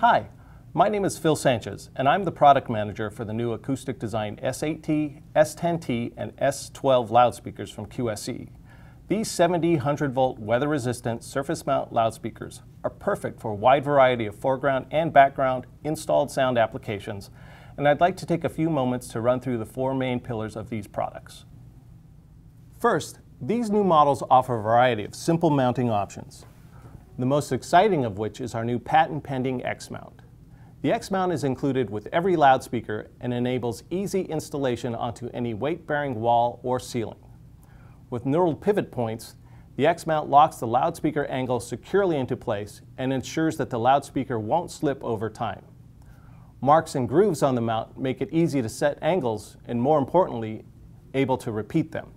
Hi, my name is Phil Sanchez, and I'm the product manager for the new Acoustic Design S8T, S10T, and S12 loudspeakers from QSC. These 7,100-volt weather-resistant surface-mount loudspeakers are perfect for a wide variety of foreground and background installed sound applications, and I'd like to take a few moments to run through the four main pillars of these products. First, these new models offer a variety of simple mounting options, the most exciting of which is our new patent-pending X-Mount. The X-Mount is included with every loudspeaker and enables easy installation onto any weight-bearing wall or ceiling. With neural pivot points, the X-Mount locks the loudspeaker angle securely into place and ensures that the loudspeaker won't slip over time. Marks and grooves on the mount make it easy to set angles and, more importantly, able to repeat them.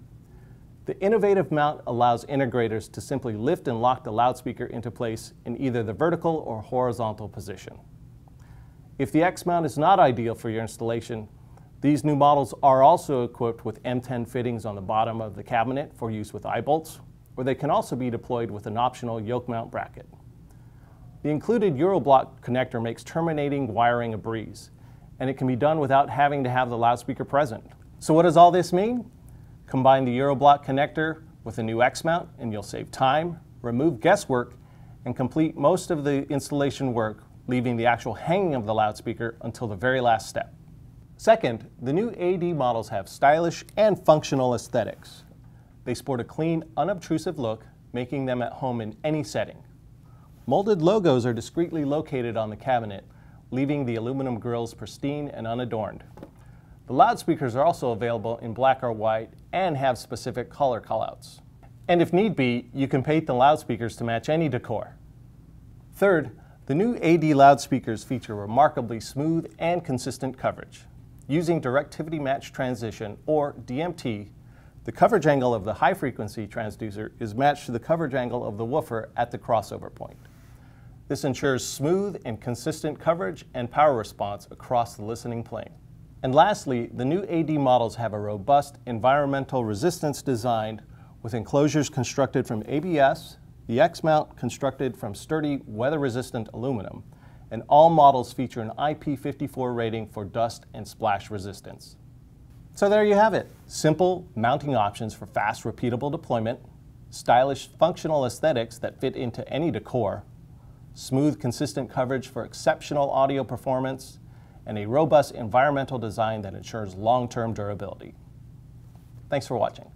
The innovative mount allows integrators to simply lift and lock the loudspeaker into place in either the vertical or horizontal position. If the X-Mount is not ideal for your installation, these new models are also equipped with M10 fittings on the bottom of the cabinet for use with eye bolts, or they can also be deployed with an optional yoke mount bracket. The included Euroblock connector makes terminating wiring a breeze, and it can be done without having to have the loudspeaker present. So what does all this mean? Combine the Euroblock connector with a new X-Mount and you'll save time, remove guesswork, and complete most of the installation work, leaving the actual hanging of the loudspeaker until the very last step. Second, the new AD models have stylish and functional aesthetics. They sport a clean, unobtrusive look, making them at home in any setting. Molded logos are discreetly located on the cabinet, leaving the aluminum grills pristine and unadorned. The loudspeakers are also available in black or white and have specific color callouts. And if need be, you can paint the loudspeakers to match any decor. Third, the new AD loudspeakers feature remarkably smooth and consistent coverage. Using Directivity Match Transition, or DMT, the coverage angle of the high-frequency transducer is matched to the coverage angle of the woofer at the crossover point. This ensures smooth and consistent coverage and power response across the listening plane. And lastly, the new AD models have a robust environmental resistance design with enclosures constructed from ABS, the X-Mount constructed from sturdy, weather-resistant aluminum, and all models feature an IP54 rating for dust and splash resistance. So there you have it. Simple mounting options for fast, repeatable deployment, stylish, functional aesthetics that fit into any decor, smooth, consistent coverage for exceptional audio performance, and a robust environmental design that ensures long-term durability. Thanks for watching.